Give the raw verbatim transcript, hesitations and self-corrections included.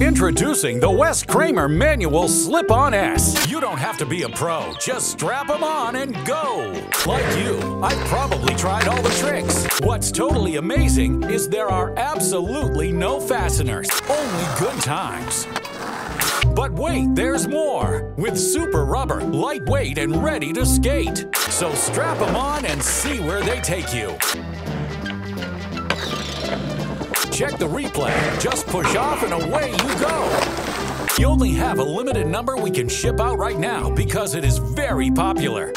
Introducing the Wes Kremer Manual Slip-On S. You don't have to be a pro, just strap them on and go! Like you, I've probably tried all the tricks. What's totally amazing is there are absolutely no fasteners, only good times. But wait, there's more! With Super Rubber, lightweight and ready to skate. So strap them on and see where they take you. Check the replay. Just push off and away you go. You only have a limited number we can ship out right now because it is very popular.